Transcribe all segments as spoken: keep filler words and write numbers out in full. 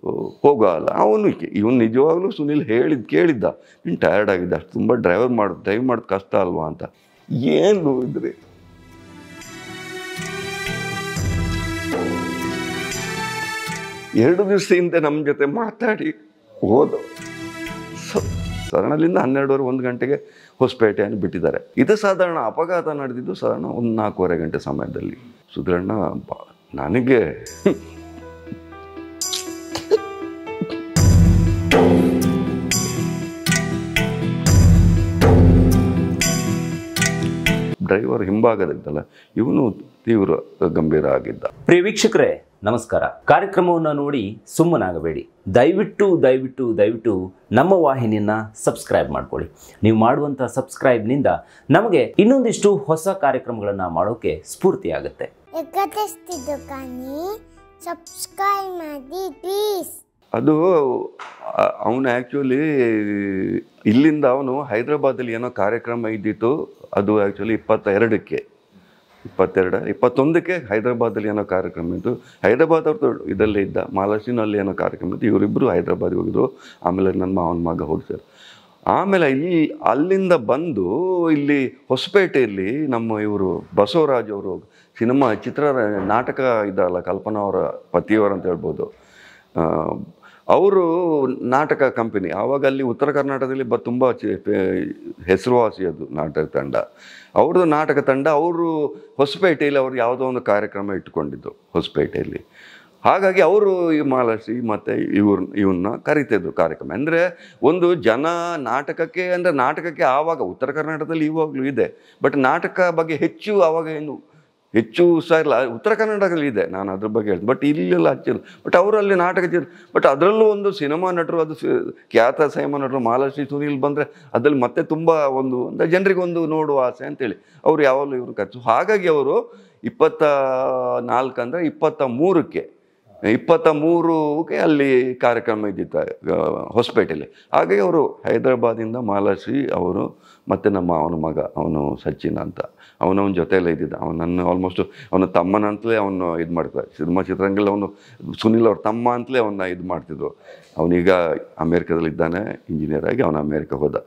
So, Hogal, even Nijoaglu Sunil hailed Kelida, in tired Agida, Sumba driver mart, drive mart Castalvanta. Yen Ludre. Here do you see in the Namjate Matari? Suddenly, the hundred or one can take a hospet and bit it there. It is Southern Apagata Nardido Sarana, Unakoraganta Samadali. Sudrana Nanige. Driver ಹಿಂಭಾಗದಲ್ಲ ಇವನು ತೀವ್ರ ಗಂಭೀರ ಆಗಿದ್ದ. ಪ್ರಿವೀಕ್ಷಕರೇ ನಮಸ್ಕಾರ. ಕಾರ್ಯಕ್ರಮವನ್ನು ನೋಡಿ ಸುಮ್ಮನಾಗಬೇಡಿ. ದಯವಿಟ್ಟು ದಯವಿಟ್ಟು ದಯವಿಟ್ಟು ನಮ್ಮ ವಾಹಿನಿಯನ್ನ ಸಬ್ಸ್ಕ್ರೈಬ್ ಮಾಡಿಕೊಳ್ಳಿ. ನೀವು ಮಾಡುವಂತ ಸಬ್ಸ್ಕ್ರೈಬ್ ನಿಂದ ನಮಗೆ ಇನ್ನೊಂದಿಷ್ಟು ಹೊಸ ಕಾರ್ಯಕ್ರಮಗಳನ್ನು ಮಾಡೋಕೆ ಸ್ಫೂರ್ತಿ ಆಗುತ್ತೆ. ಸಬ್ಸ್ಕ್ರೈಬ್ ಮಾಡಿ please. ಅದು ಅವನು ಆಕ್ಚುಲಿ ಇಲ್ಲಿಂದ ಅವನು ಹೈದರಾಬಾದ್ ಅಲ್ಲಿ ಏನೋ ಕಾರ್ಯಕ್ರಮ ಇದ್ದಿತ್ತು ಅದು ಆಕ್ಚುಲಿ twenty-two ಕ್ಕೆ twenty-two twenty-one ಕ್ಕೆ ಹೈದರಾಬಾದ್ ಅಲ್ಲಿ ಏನೋ ಕಾರ್ಯಕ್ರಮ ಇತ್ತು ಹೈದರಾಬಾದ್ ಅವರು ಇದಲ್ಲೇ ಇದ್ದ ಮಾಲಾಸಿನಲ್ಲಿ ಏನೋ ಕಾರ್ಯಕ್ರಮ ಇತ್ತು ಇವರಿಬ್ಬರು ಹೈದರಾಬಾದ್ ಹೋಗಿದ್ರು ಆಮೇಲೆ ನನ್ನ ಮಾವನ ಮಗ ಹೋಗಿದ್ರು ಆಮೇಲೆ ಇಲ್ಲಿ ಅಲ್ಲಿಂದ ಬಂದು ಇಲ್ಲಿ ಹೊಸಪೇಟೆಯಲ್ಲಿ ನಮ್ಮ ಇವರು ಬಸವರಾಜ್ ಅವರು ಸಿನಿಮಾ ಚಿತ್ರ ನಾಟಕ ಇದಲ್ಲ ಕಲ್ಪನಾ ಅವರ ಪತಿಯವರು ಅಂತ ಹೇಳಬಹುದು ಅವರು ನಾಟಕ ಕಂಪನಿ ಆವಾಗ ಅಲ್ಲಿ ಉತ್ತರ ಕರ್ನಾಟಕದಲ್ಲಿ ತುಂಬಾ ಹೆಸರುವಾಸಿ ಅದು ನಾಟಕ ತಂಡ ಅವರದು ನಾಟಕ ತಂಡ ಅವರು ಹೊಸಪೇಟೆಯಲ್ಲಿ ಅವರು ಯಾವುದೋ ಒಂದು ಕಾರ್ಯಕ್ರಮ ಇಟ್ಟುಕೊಂಡಿದ್ದು ಹೊಸಪೇಟೆಯಲ್ಲಿ ಹಾಗಾಗಿ ಅವರು ಈ ಮಾಲಾಸಿ ಮತ್ತೆ ಇವರು ಇವನ್ನ ಕರೀತಿದ್ರು ಕಾರ್ಯಕ್ರಮ ಅಂದ್ರೆ ಒಂದು ಜನ ನಾಟಕಕ್ಕೆ ಅಂದ್ರೆ ನಾಟಕಕ್ಕೆ ಆವಾಗ ಉತ್ತರ ಕರ್ನಾಟಕದಲ್ಲಿ ಇವಾಗಲೂ ಇದೆ ಬಟ್ ನಾಟಕ ಬಗ್ಗೆ ಹೆಚ್ಚು ಆವಾಗ ಏನು ಹೆಚ್ಚು ಸಲ ಉತ್ತರ ಕನ್ನಡದಲ್ಲಿ ಇದೆ ನಾನು ಅದರ ಬಗ್ಗೆ ಹೇಳ್ತೀನಿ ಬಟ್ ಇಲ್ಲೆಲ್ಲ ಹಚ್ಚಿಲ್ಲ ಬಟ್ ಅವರಲ್ಲಿ ನಾಟಕ ಬಟ್ ಅದರಲ್ಲೂ ಒಂದು ಸಿನಿಮಾ ನಟರು ಅದು ಖ್ಯಾತ ಸಿನಿಮಾ ನಟರು ಮಾಲಾಶ್ರೀ ಸುನೀಲ್ ಬಂದರೆ ಅದ್ರಲ್ಲಿ ಮತ್ತೆ ತುಂಬ ಒಂದು ಅಂದರೆ ಜನರಿಗೊಂದು ನೋಡುವ ಆಸೆ ಅಂತೇಳಿ ಅವರು ಯಾವಾಗಲೂ ಇವರು ಖರ್ಚು ಹಾಗಾಗಿ ಅವರು ಇಪ್ಪತ್ತ ನಾಲ್ಕು ಅಂದರೆ ಇಪ್ಪತ್ತ ಮೂರಕ್ಕೆ ಇಪ್ಪತ್ತ ಮೂರಕ್ಕೆ ಅಲ್ಲಿ ಕಾರ್ಯಕ್ರಮ ಇದ್ದಿತ್ತು ಹೊಸಪೇಟೆಯಲ್ಲಿ ಹಾಗಾಗಿ ಅವರು ಹೈದರಾಬಾದಿಂದ ಮಾಲಾಶ್ರೀ ಅವರು ಮತ್ತೆ ನಮ್ಮ ಅವನ ಮಗ ಅವನು ಸಚಿನ್ ಅಂತ ಅವನವನ ಜೊತೆಯಲ್ಲೇ ಇದ್ದಿದ್ದ ಅವನನ್ನು ಆಲ್ಮೋಸ್ಟ್ ಅವನ ತಮ್ಮನಂತಲೇ ಅವನು ಇದು ಮಾಡ್ತಾರೆ ಸಿನಿಮಾ ಚಿತ್ರರಂಗದಲ್ಲಿ ಅವನು ಸುನಿಲ್ ಅವ್ರ ತಮ್ಮ ಅಂತಲೇ ಅವನ್ನ ಇದು ಮಾಡ್ತಿದ್ರು ಅವನೀಗ ಅಮೇರಿಕಾದಲ್ಲಿದ್ದಾನೆ ಇಂಜಿನಿಯರ್ ಆಗಿ ಅವನು ಅಮೇರಿಕಾ ಹೋದ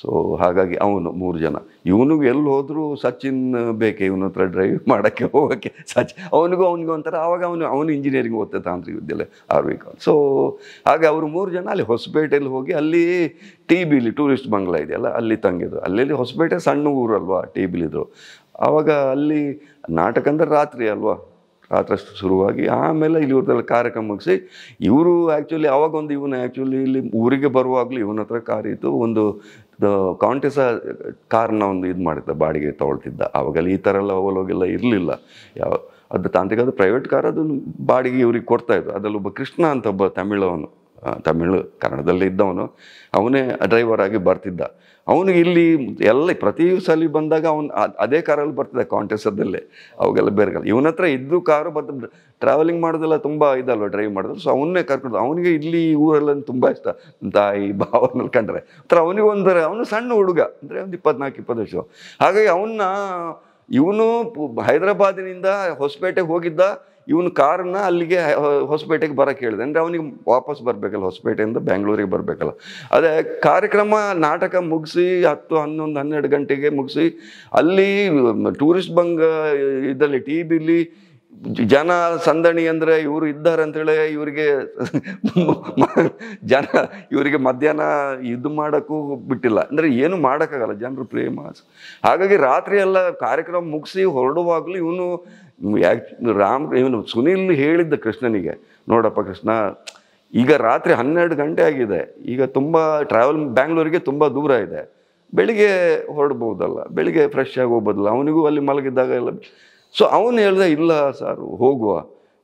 ಸೊ ಹಾಗಾಗಿ ಅವನು ಮೂರು ಜನ ಇವನಿಗೂ ಎಲ್ಲಿ ಹೋದರೂ ಸಚಿನ್ ಬೇಕೆ ಇವನ ಹತ್ರ ಡ್ರೈವ್ ಮಾಡೋಕ್ಕೆ ಹೋಗೋಕ್ಕೆ ಸಚಿನ್ ಅವನಿಗೂ ಅವನಿಗೂ ಅಂತಾರೆ ಆವಾಗ ಅವನು ಅವನು ಇಂಜಿನಿಯರಿಂಗ್ ಓದ್ತಾ ತಾಂತ್ರಿಕ ವಿದ್ಯೆಲೆ ಆರ್ವಿಕ ಸೊ ಹಾಗೆ ಅವರು ಮೂರು ಜನ ಅಲ್ಲಿ ಹೊಸಪೇಟೆಯಲ್ಲಿ ಹೋಗಿ ಅಲ್ಲಿ ಟಿ ಬಿಲಿ ಟೂರಿಸ್ಟ್ ಬಂಗ್ಲಾ ಇದೆಯಲ್ಲ ಅಲ್ಲಿ ತಂಗಿದ್ರು ಅಲ್ಲಿ ಹೊಸಪೇಟೆ ಸಣ್ಣ ಊರಲ್ವಾ ಟಿ ಬಿಲಿದ್ರು ಆವಾಗ ಅಲ್ಲಿ ನಾಟಕ ಅಂದರೆ ರಾತ್ರಿ ಅಲ್ವಾ ರಾತ್ರಷ್ಟು ಶುರುವಾಗಿ ಆಮೇಲೆ ಇಲ್ಲಿ ಇವ್ರದೆಲ್ಲ ಕಾರ್ಯಕ್ರಮ ಮುಗಿಸಿ ಇವರು ಆ್ಯಕ್ಚುಲಿ ಆವಾಗೊಂದು ಇವನು ಆ್ಯಕ್ಚುಲಿ ಇಲ್ಲಿ ಊರಿಗೆ ಬರುವಾಗಲೂ ಇವನ ಹತ್ರ ಕಾರ್ ಇತ್ತು ಒಂದು ಕಾಂಟೆಸ ಕಾರ್ನ ಒಂದು ಇದು ಮಾಡಿದ್ದ ಬಾಡಿಗೆ ತೊಗೊಳ್ತಿದ್ದ ಆವಾಗೆಲ್ಲ ಈ ಥರ ಎಲ್ಲ ಹೋಗಲೋಗೆಲ್ಲ ಇರಲಿಲ್ಲ ಯಾವ ಅದು ತಾಂತ್ರಿಕ ಅದು ಪ್ರೈವೇಟ್ ಕಾರ್ ಅದು ಬಾಡಿಗೆ ಇವ್ರಿಗೆ ಕೊಡ್ತಾಯಿದ್ರು ಅದರಲ್ಲೊಬ್ಬ ಕೃಷ್ಣ ಅಂತ ಒಬ್ಬ ತಮಿಳವನು ತಮಿಳು ಕನ್ನಡದಲ್ಲೇ ಇದ್ದವನು ಅವನೇ ಡ್ರೈವರ್ ಆಗಿ ಬರ್ತಿದ್ದ ಅವನಿಗೆ ಇಲ್ಲಿ ಎಲ್ಲ ಪ್ರತಿ ಸಲ ಬಂದಾಗ ಅವ್ನು ಅದೇ ಕಾರಲ್ಲಿ ಬರ್ತಿದ್ದ ಕಾಂಟೆಸದಲ್ಲೇ ಅವಾಗೆಲ್ಲ ಬೇರೆ ಕಾಲ ಇವನ ಹತ್ರ ಇದ್ದು ಕಾರು ಬರ್ತದ ಟ್ರಾವೆಲಿಂಗ್ ಮಾಡೋದೆಲ್ಲ ತುಂಬ ಇದಲ್ವ ಡ್ರೈವ್ ಮಾಡಿದ್ರು ಸೊ ಅವನ್ನೇ ಕರ್ಕೊಂಡು ಅವನಿಗೆ ಇಲ್ಲಿ ಊರೆಲ್ಲ ತುಂಬ ಇಷ್ಟ ತಾಯಿ ಭಾವನ ಕಂಡ್ರೆ ಹತ್ರ ಅವನಿಗೆ ಒಂಥರ ಅವನು ಸಣ್ಣ ಹುಡುಗ ಅಂದರೆ ಒಂದು ಇಪ್ಪತ್ನಾಲ್ಕು ಇಪ್ಪತ್ತು ವರ್ಷ ಹಾಗಾಗಿ ಅವನ್ನ ಇವನು ಹೈದರಾಬಾದಿನಿಂದ ಹೊಸಪೇಟೆಗೆ ಹೋಗಿದ್ದ ಇವನು ಕಾರನ್ನ ಅಲ್ಲಿಗೆ ಹೊಸಪೇಟೆಗೆ ಬರೋಕ್ಕೆ ಹೇಳಿದೆ ಅಂದರೆ ಅವನಿಗೆ ವಾಪಸ್ ಬರಬೇಕಲ್ಲ ಹೊಸಪೇಟೆಯಿಂದ ಬೆಂಗಳೂರಿಗೆ ಬರಬೇಕಲ್ಲ ಅದೇ ಕಾರ್ಯಕ್ರಮ ನಾಟಕ ಮುಗಿಸಿ ಹತ್ತು ಹನ್ನೊಂದು ಹನ್ನೆರಡು ಗಂಟೆಗೆ ಮುಗಿಸಿ ಅಲ್ಲಿ ಟೂರಿಸ್ಟ್ ಬಂಗ ಇದರಲ್ಲಿ ಟಿ ಬಿಲಿ ಜನ ಸಂದಣಿ ಅಂದರೆ ಇವರು ಇದ್ದಾರೆ ಅಂತೇಳಿ ಇವರಿಗೆ ಜನ ಇವರಿಗೆ ಮಧ್ಯಾಹ್ನ ಇದು ಮಾಡೋಕ್ಕೂ ಬಿಟ್ಟಿಲ್ಲ ಅಂದರೆ ಏನು ಮಾಡೋಕ್ಕಾಗಲ್ಲ ಜನರು ಪ್ರೇಮ ಹಾಗಾಗಿ ರಾತ್ರಿ ಎಲ್ಲ ಕಾರ್ಯಕ್ರಮ ಮುಗಿಸಿ ಹೊರಡುವಾಗಲೂ ಇವನು ರಾಮ್ ಇವನು ಸುನೀಲ್ ಹೇಳಿದ್ದ ಕೃಷ್ಣನಿಗೆ ನೋಡಪ್ಪ ಕೃಷ್ಣ ಈಗ ರಾತ್ರಿ ಹನ್ನೆರಡು ಗಂಟೆ ಆಗಿದೆ ಈಗ ತುಂಬ ಟ್ರಾವೆಲ್ ಬ್ಯಾಂಗ್ಳೂರಿಗೆ ತುಂಬ ದೂರ ಇದೆ ಬೆಳಿಗ್ಗೆ ಹೊರಡ್ಬೋದಲ್ಲ ಬೆಳಿಗ್ಗೆ ಫ್ರೆಶ್ ಆಗಿ ಹೋಗ್ಬೋದಲ್ಲ ಅವನಿಗೂ ಅಲ್ಲಿ ಮಲಗಿದ್ದಾಗ ಎಲ್ಲ ಸೊ ಅವನು ಹೇಳಿದೆ ಇಲ್ಲ ಸಾರು ಹೋಗುವ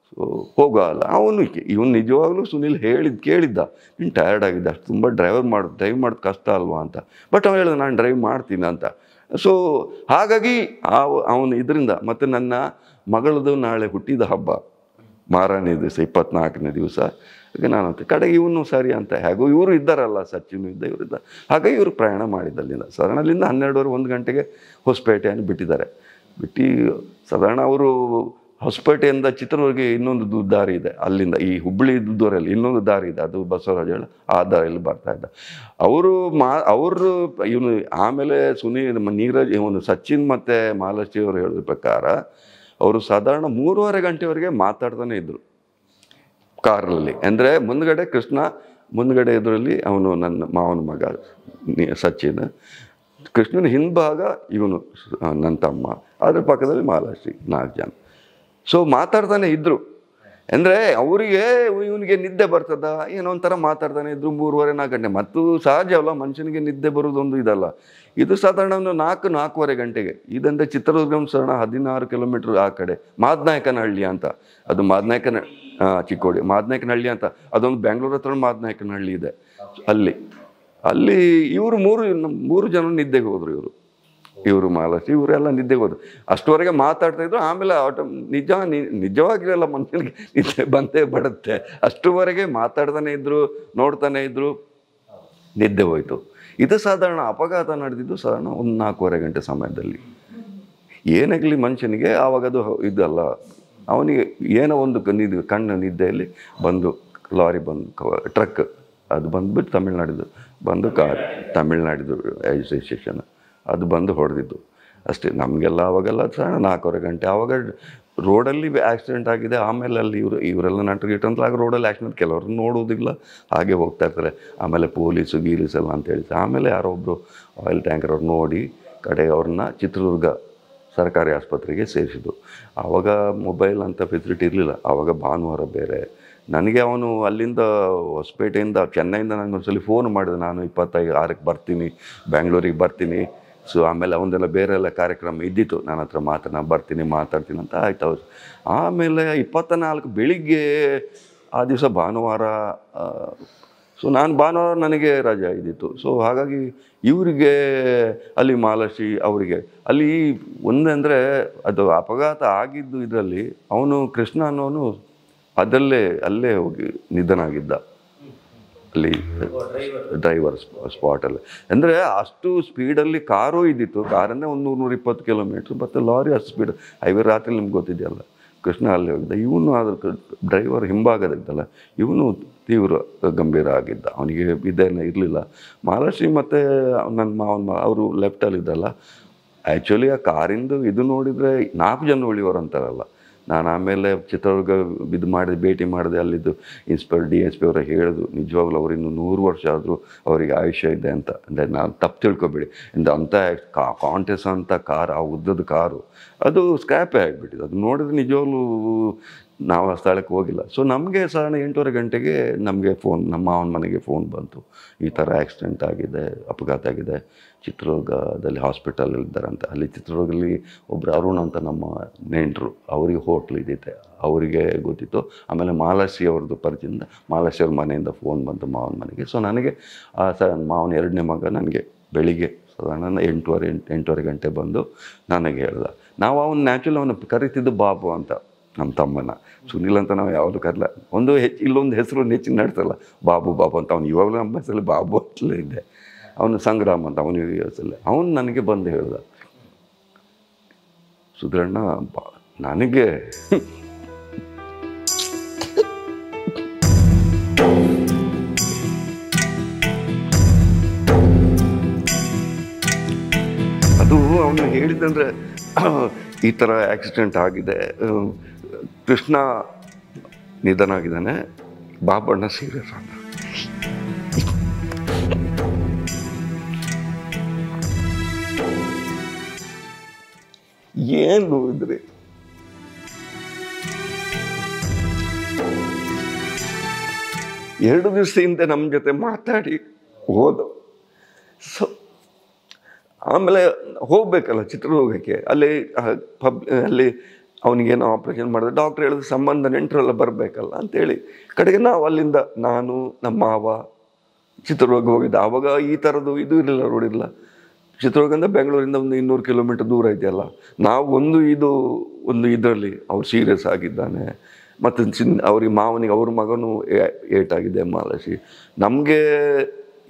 ಸೊ ಹೋಗಲ್ಲ ಅವನು ಇವನು ನಿಜವಾಗ್ಲೂ ಸುನೀಲ್ ಹೇಳಿದ್ದು ಕೇಳಿದ್ದ ನೀನು ಟಯರ್ಡ್ ಆಗಿದ್ದ ಅಷ್ಟು ತುಂಬ ಡ್ರೈವರ್ ಮಾಡೋದು ಡ್ರೈವ್ ಮಾಡೋದು ಕಷ್ಟ ಅಲ್ವಾ ಅಂತ ಬಟ್ ಅವನು ಹೇಳಿದ ನಾನು ಡ್ರೈವ್ ಮಾಡ್ತೀನಿ ಅಂತ ಸೊ ಹಾಗಾಗಿ ಆ ಅವನು ಇದರಿಂದ ಮತ್ತು ನನ್ನ ಮಗಳದು ನಾಳೆ ಹುಟ್ಟಿದ ಹಬ್ಬ ಮಾರನೇ ದಿವಸ ಇಪ್ಪತ್ನಾಲ್ಕನೇ ದಿವಸ ಹಾಗೆ ನಾನು ಅಂತ ಕಡೆಗೆ ಇವನು ಸರಿ ಅಂತ ಹೇಗೂ ಇವರು ಇದ್ದಾರಲ್ಲ ಸಚಿನ್ ಇದ್ದ ಇವರಿದ್ದ ಹಾಗೆ ಇವರು ಪ್ರಯಾಣ ಮಾಡಿದ್ದಲ್ಲಿಂದ ಸದರ್ನಲ್ಲಿಂದ ಹನ್ನೆರಡುವರೆ ಒಂದು ಗಂಟೆಗೆ ಹೊಸಪೇಟೆಯನ್ನು ಬಿಟ್ಟಿದ್ದಾರೆ ಬಿಟ್ಟು ಸಾಧಾರಣ ಅವರು ಹೊಸಪೇಟೆಯಿಂದ ಚಿತ್ರದುರ್ಗಕ್ಕೆ ಇನ್ನೊಂದು ದಾರಿ ಇದೆ, ಅಲ್ಲಿಂದ ಈ ಹುಬ್ಬಳ್ಳಿ ದೂರಲ್ಲಿ ಇನ್ನೊಂದು ದಾರಿ ಇದೆ, ಅದು ಬಸವರಾಜ ಹೇಳ ಆ ದಾರಿಯಲ್ಲಿ ಬರ್ತಾ ಇದ್ದ ಅವರು. ಮಾ ಅವರು ಇವನು ಆಮೇಲೆ ಸುನಿ ನೀರಜ್ ಇವನು ಸಚಿನ್ ಮತ್ತು ಮಹಾಲಕ್ಷ್ಮಿ ಅವರು ಹೇಳಿದ ಪ್ರಕಾರ ಅವರು ಸಾಧಾರಣ ಮೂರುವರೆ ಗಂಟೆವರೆಗೆ ಮಾತಾಡ್ತಾನೆ ಇದ್ದರು ಕಾರಲ್ಲಿ. ಅಂದರೆ ಮುಂದ್ಗಡೆ ಕೃಷ್ಣ, ಮುಂದ್ಗಡೆ ಇದರಲ್ಲಿ ಅವನು ನನ್ನ ಮಾವನ ಮಗ ಸಚಿನ್, ಕೃಷ್ಣನ ಹಿಂಭಾಗ ಇವನು ನನ್ನ ತಮ್ಮ, ಅದ್ರ ಪಕ್ಕದಲ್ಲಿ ಮಹಾಲಕ್ಷ್ಮಿ, ನಾಲ್ಕು ಜನ. ಸೊ ಮಾತಾಡ್ತಾನೆ ಇದ್ದರು. ಅಂದರೆ ಅವರಿಗೆ ಇವನಿಗೆ ನಿದ್ದೆ ಬರ್ತದ ಏನೋ ಒಂಥರ ಮಾತಾಡ್ತಾನೆ ಇದ್ದರು ಮೂರುವರೆ ನಾಲ್ಕು ಗಂಟೆ. ಮತ್ತು ಸಹಜವಲ್ಲ, ಮನುಷ್ಯನಿಗೆ ನಿದ್ದೆ ಬರೋದೊಂದು ಇದಲ್ಲ, ಇದು ಸಾಧಾರಣ ಒಂದು ನಾಲ್ಕು ನಾಲ್ಕೂವರೆ ಗಂಟೆಗೆ. ಇದಂದರೆ ಚಿತ್ರದುರ್ಗಂ ಸರಣ ಹದಿನಾರು ಕಿಲೋಮೀಟ್ರ್ ಆ ಕಡೆ ಮಾದನಾಯಕನಹಳ್ಳಿ ಅಂತ, ಅದು ಮಾದನಾಯಕನ ಚಿಕ್ಕೋಡಿ ಮಾದನಾಯಕನಹಳ್ಳಿ ಅಂತ, ಅದೊಂದು ಬೆಂಗಳೂರು ಹತ್ರ ಮಾದನಾಯಕನಹಳ್ಳಿ ಇದೆ. ಅಲ್ಲಿ ಅಲ್ಲಿ ಇವರು ಮೂರು ಮೂರು ಜನ ನಿದ್ದೆಗೆ ಹೋದರು. ಇವರು ಇವರು ಮಹಾಲಕ್ಷ್ಮಿ ಇವರೆಲ್ಲ ನಿದ್ದೆಗೆ ಹೋದರು. ಅಷ್ಟುವರೆಗೆ ಮಾತಾಡ್ತಾ ಇದ್ರು. ಆಮೇಲೆ ಆಟೋ ನಿಜ ನಿಜವಾಗಿರಲ್ಲ ಮನುಷ್ಯನಿಗೆ ನಿದ್ದೆ ಬಂದೇ ಬರುತ್ತೆ. ಅಷ್ಟುವರೆಗೆ ಮಾತಾಡ್ತಾನೆ ಇದ್ರು, ನೋಡ್ತಾನೆ ಇದ್ರು, ನಿದ್ದೆ ಹೋಯಿತು. ಇದು ಸಾಧಾರಣ ಅಪಘಾತ ನಡೆದಿದ್ದು ಸಾಧಾರಣ ಒಂದು ನಾಲ್ಕೂವರೆ ಗಂಟೆ ಸಮಯದಲ್ಲಿ. ಏನಾಗಲಿ ಮನುಷ್ಯನಿಗೆ ಆವಾಗದು ಇದಲ್ಲ, ಅವನಿಗೆ ಏನೋ ಒಂದು ನಿದ್ದೆ ಕಣ್ಣು ನಿದ್ದೆಯಲ್ಲಿ ಬಂದು ಲಾರಿ ಬಂದು ಟ್ರಕ್ ಅದು ಬಂದುಬಿಟ್ಟು ತಮಿಳ್ನಾಡಿದ್ದು ಬಂದು ಕಾರ್ ತಮಿಳ್ನಾಡಿದ್ದು ಅಸೋಸಿಯೇಷನ್ ಅದು ಬಂದು ಹೊಡೆದಿದ್ದು ಅಷ್ಟೇ. ನಮಗೆಲ್ಲ ಆವಾಗೆಲ್ಲ ಸಣ್ಣ ನಾಲ್ಕೂವರೆ ಗಂಟೆ ಆವಾಗ ರೋಡಲ್ಲಿ ಆಕ್ಸಿಡೆಂಟ್ ಆಗಿದೆ. ಆಮೇಲೆ ಅಲ್ಲಿ ಇವರು ಇವರೆಲ್ಲ ನಂಟ್ರಿಗೆ ಇಟ್ಟಂತ ಆಗ ರೋಡಲ್ಲಿ ಆಕ್ಸಿಡೆಂಟ್, ಕೆಲವ್ರನ್ನ ನೋಡೋದಿಲ್ಲ, ಹಾಗೆ ಹೋಗ್ತಾ ಇರ್ತಾರೆ. ಆಮೇಲೆ ಪೊಲೀಸು ಗೀಲೀಸ್ ಎಲ್ಲ ಅಂತ ಹೇಳಿ ಆಮೇಲೆ ಯಾರೋ ಒಬ್ಬರು ಆಯಿಲ್ ಟ್ಯಾಂಕರ್ ಅವ್ರು ನೋಡಿ ಕಡೆ ಅವ್ರನ್ನ ಚಿತ್ರದುರ್ಗ ಸರ್ಕಾರಿ ಆಸ್ಪತ್ರೆಗೆ ಸೇರಿಸಿದ್ದು. ಆವಾಗ ಮೊಬೈಲ್ ಅಂತ ಫೆಸಿಲಿಟಿ ಇರಲಿಲ್ಲ, ಆವಾಗ ಭಾನುವಾರ ಬೇರೆ. ನನಗೆ ಅವನು ಅಲ್ಲಿಂದ ಹೊಸಪೇಟೆಯಿಂದ ಚೆನ್ನೈಯಿಂದ ನನಗೆ ಒಂದ್ಸಲಿ ಫೋನ್ ಮಾಡಿದೆ, ನಾನು ಇಪ್ಪತ್ತೈದು ಆರಕ್ಕೆ ಬರ್ತೀನಿ, ಬೆಂಗಳೂರಿಗೆ ಬರ್ತೀನಿ. ಸೊ ಆಮೇಲೆ ಅವನದೆಲ್ಲ ಬೇರೆ ಎಲ್ಲ ಕಾರ್ಯಕ್ರಮ ಇದ್ದಿತ್ತು, ನನ್ನ ಹತ್ರ ಮಾತ್ರ ನಾನು ಬರ್ತೀನಿ ಮಾತಾಡ್ತೀನಿ ಅಂತ ಆಯ್ತು ಅವ್ರು. ಆಮೇಲೆ ಇಪ್ಪತ್ತ ನಾಲ್ಕು ಬೆಳಿಗ್ಗೆ ಆ ದಿವಸ ಭಾನುವಾರ, ಸೊ ನಾನು ಭಾನುವಾರ ನನಗೆ ರಜೆ ಇದ್ದಿತ್ತು. ಸೊ ಹಾಗಾಗಿ ಇವರಿಗೆ ಅಲ್ಲಿ ಮಹಾಲಕ್ಷ್ಮಿ ಅವರಿಗೆ ಅಲ್ಲಿ ಒಂದಂದರೆ ಅದು ಅಪಘಾತ ಆಗಿದ್ದು ಇದರಲ್ಲಿ ಅವನು ಕೃಷ್ಣ ಅನ್ನೋನು ಅದರಲ್ಲೇ ಅಲ್ಲೇ ಹೋಗಿ ನಿಧನಾಗಿದ್ದ ಅಲ್ಲಿ ಡ್ರೈವರ್ ಸ್ಪಾಟಲ್ಲಿ. ಅಂದರೆ ಅಷ್ಟು ಸ್ಪೀಡಲ್ಲಿ ಕಾರೂ ಇದ್ದಿತ್ತು, ಕಾರನ್ನೇ ಒಂದು ನೂರು ನೂರ ಇಪ್ಪತ್ತು ಕಿಲೋಮೀಟ್ರ್, ಮತ್ತು ಲಾರಿ ಅಷ್ಟು ಸ್ಪೀಡ್ ಹೈವೇ ರಾತ್ರಿ ನಿಮ್ಗೆ ಗೊತ್ತಿದೆಯಲ್ಲ. ಕೃಷ್ಣ ಅಲ್ಲಿ ಹೋಗಿದ್ದ, ಇವನು ಅದ್ರ ಡ್ರೈವರ್ ಹಿಂಭಾಗದಿದ್ದಲ್ಲ ಇವನು ತೀವ್ರ ಗಂಭೀರ ಆಗಿದ್ದ, ಅವನಿಗೆ ಇದೇನು ಇರಲಿಲ್ಲ. ಮಹಾಲಕ್ಷ್ಮಿ ಮತ್ತು ನನ್ನ ಮಾವನ ಅವರು ಲೆಫ್ಟಲ್ಲಿದ್ದಲ್ಲ. ಆ್ಯಕ್ಚುಲಿ ಆ ಕಾರಿಂದು ಇದು ನೋಡಿದರೆ ನಾಲ್ಕು ಜನ ಉಳಿಯೋರು ಅಂತಾರಲ್ಲ. ನಾನು ಆಮೇಲೆ ಚಿತ್ರದುರ್ಗ ಇದು ಮಾಡಿದೆ, ಭೇಟಿ ಮಾಡಿದೆ, ಅಲ್ಲಿದ್ದು ಇನ್ಸ್ಪೆಕ್ಟರ್ ಡಿ ಎಸ್ ಪಿ ಅವರ ಹೇಳಿದ್ರು ನಿಜವಾಗ್ಲೂ ಅವರು ಇನ್ನೂ ನೂರು ವರ್ಷ ಆದರೂ ಅವರಿಗೆ ಆಯುಷ್ಯ ಇದೆ ಅಂತ. ಅಂದರೆ ನಾನು ತಪ್ಪು ತಿಳ್ಕೊಬೇಡಿ, ಇಂದ ಅಂಥ ಕಾ ಕಾಂಟೆಸ್ ಅಂತ ಕಾರು, ಆ ಉದ್ದದ ಕಾರು ಅದು ಸ್ಕ್ರ್ಯಾಪೇ ಆಗಿಬಿಟ್ಟಿದೆ. ಅದು ನೋಡಿದ್ರೆ ನಿಜವಾಗ್ಲೂ ನಾವು ಆ ಸ್ಥಳಕ್ಕೆ ಹೋಗಿಲ್ಲ. ಸೊ ನಮಗೆ ಸಾಧಾರಣ ಎಂಟೂವರೆ ಗಂಟೆಗೆ ನಮಗೆ ಫೋನ್, ನಮ್ಮ ಮಾವನ ಮನೆಗೆ ಫೋನ್ ಬಂತು, ಈ ಥರ ಆ್ಯಕ್ಸಿಡೆಂಟ್ ಆಗಿದೆ, ಅಪಘಾತ ಆಗಿದೆ, ಚಿತ್ರದುರ್ಗದಲ್ಲಿ ಹಾಸ್ಪಿಟಲಲ್ಲಿ ಇದ್ದಾರೆ ಅಂತ. ಅಲ್ಲಿ ಚಿತ್ರದುರ್ಗದಲ್ಲಿ ಒಬ್ಬರು ಅರುಣ್ ಅಂತ ನಮ್ಮ ನೆಂಟರು, ಅವರಿಗೆ ಹೋಟ್ಲ್ ಇದ್ದಿದೆ, ಅವರಿಗೆ ಗೊತ್ತಿತ್ತು. ಆಮೇಲೆ ಮಹಾಲಕ್ಷ್ಮಿ ಅವ್ರದ್ದು ಪರಿಚಯದಿಂದ ಮಹಾಲಕ್ಷ್ಮಿ ಅವ್ರ ಮನೆಯಿಂದ ಫೋನ್ ಬಂತು ಮಾವನ ಮನೆಗೆ. ಸೊ ನನಗೆ ಸ ಮಾವನ ಎರಡನೇ ಮಗ ನನಗೆ ಬೆಳಿಗ್ಗೆ ಸಾಧಾರಣ ಎಂಟೂವರೆ ಎಂಟು ಎಂಟೂವರೆ ಗಂಟೆ ಬಂದು ನನಗೆ ಹೇಳ್ದ. ನಾವು ಅವನು ನ್ಯಾಚುರಲ್ ಅವನು ಕರೀತಿದ್ದು ಬಾಬು ಅಂತ, ನಮ್ಮ ತಮ್ಮನ ಸುನಿಲ್ ಅಂತ ನಾವು ಯಾವುದು ಕರಲ್ಲ, ಒಂದು ಹೆಚ್ಚು ಇಲ್ಲೊಂದು ಹೆಸರು ನೆಚ್ಚಿನ ನಡ್ಸಲ್ಲ, ಬಾಬು ಬಾಬು ಅಂತ. ಅವ್ನು ಇವಾಗಲೂ ನಮ್ಮ ಹೆಸರಲ್ಲಿ ಬಾಬು ಅಂತಲೇ ಇದೆ. ಅವನು ಸಂಗ್ರಾಮ್ ಅಂತ ಅವನು ಹೆಸರಲ್ಲಿ. ಅವನು ನನಗೆ ಬಂದು ಹೇಳ್ದ, ಸುಧೀರಣ್ಣ ಬಾ ನನಗೆ ಅದು ಅವನು ಹೇಳಿದಂದರೆ ಈ ಥರ ಆಕ್ಸಿಡೆಂಟ್ ಆಗಿದೆ, ಕೃಷ್ಣ ನಿಧನ ಆಗಿದ್ದಾನೆ, ಬಾಬಣ್ಣ ಸೀರಿಯಸ್ ಅಂತ. ಏನು ಇದ್ರಿ ಎರಡು ದಿವಸ ಹಿಂದೆ ನಮ್ಮ ಜೊತೆ ಮಾತಾಡಿ ಹೋದ. ಸೊ ಆಮೇಲೆ ಹೋಗ್ಬೇಕಲ್ಲ ಚಿತ್ರದುರ್ಗಕ್ಕೆ, ಅಲ್ಲಿ ಪಬ್ ಅಲ್ಲಿ ಅವನಿಗೇನೋ ಆಪ್ರೇಷನ್ ಮಾಡಿದೆ, ಡಾಕ್ಟ್ರ್ ಹೇಳಿದ್ರೆ ಸಂಬಂಧ ನೆಂಟರೆಲ್ಲ ಬರಬೇಕಲ್ಲ ಅಂತೇಳಿ ಕಡೆಗೆ ನಾವು ಅಲ್ಲಿಂದ ನಾನು ನಮ್ಮ ಮಾವ ಚಿತ್ರದುರ್ಗ ಹೋಗಿದ್ದೆ. ಆವಾಗ ಈ ಥರದ್ದು ಇದು ಇರಲಿಲ್ಲ, ರೋಡ್ ಇರಲಿಲ್ಲ. ಚಿತ್ರದುರ್ಗದಿಂದ ಬೆಂಗಳೂರಿಂದ ಒಂದು ಇನ್ನೂರು ಕಿಲೋಮೀಟರ್ ದೂರ ಇದೆಯಲ್ಲ. ನಾವು ಒಂದು ಇದು ಒಂದು ಇದರಲ್ಲಿ ಅವ್ರು ಸೀರಿಯಸ್ ಆಗಿದ್ದಾನೆ, ಮತ್ತು ಚಿನ್ ಅವ್ರಿಗೆ ಮಾವನಿಗೆ ಅವ್ರ ಮಗನೂ ಏಟಾಗಿದೆ ಮಹಾಲಕ್ಷ್ಮಿ. ನಮಗೆ